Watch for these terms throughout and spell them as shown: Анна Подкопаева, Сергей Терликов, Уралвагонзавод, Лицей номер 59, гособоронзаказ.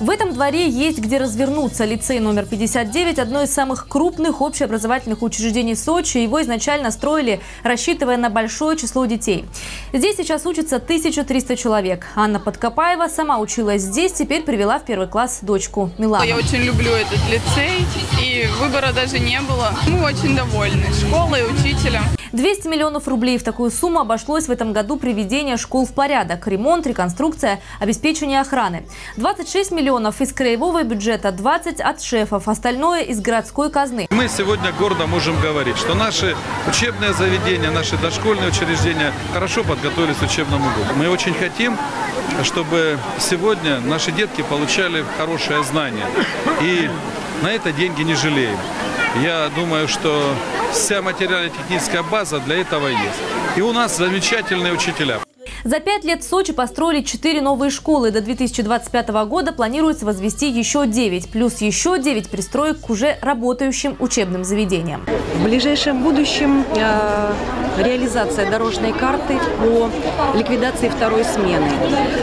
В этом дворе есть где развернуться. Лицей номер 59 – одно из самых крупных общеобразовательных учреждений Сочи. Его изначально строили, рассчитывая на большое число детей. Здесь сейчас учатся 1300 человек. Анна Подкопаева сама училась здесь, теперь привела в первый класс дочку Милану. Я очень люблю этот лицей, и выбора даже не было. Мы очень довольны школой, учителем. 200 миллионов рублей — в такую сумму обошлось в этом году приведение школ в порядок. Ремонт, реконструкция, обеспечение охраны. 26 миллионов из краевого бюджета, 20 от шефов, остальное из городской казны. Мы сегодня гордо можем говорить, что наши учебные заведения, наши дошкольные учреждения хорошо подготовились к учебному году. Мы очень хотим, чтобы сегодня наши детки получали хорошее знание. И на это деньги не жалеем. Я думаю, что вся материально-техническая база для этого есть. И у нас замечательные учителя. За 5 лет в Сочи построили 4 новые школы. До 2025 года планируется возвести еще 9, плюс еще 9 пристроек к уже работающим учебным заведениям. В ближайшем будущем реализация дорожной карты по ликвидации второй смены.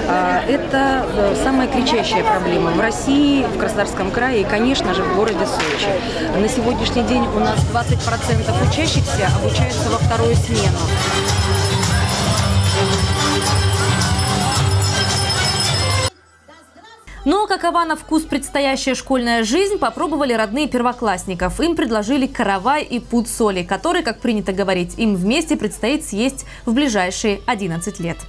Это самая кричащая проблема в России, в Краснодарском крае и, конечно же, в городе Сочи. На сегодняшний день у нас 20% учащихся обучаются во вторую смену. Но какова на вкус предстоящая школьная жизнь, попробовали родные первоклассников. Им предложили каравай и пуд соли, который, как принято говорить, им вместе предстоит съесть в ближайшие 11 лет.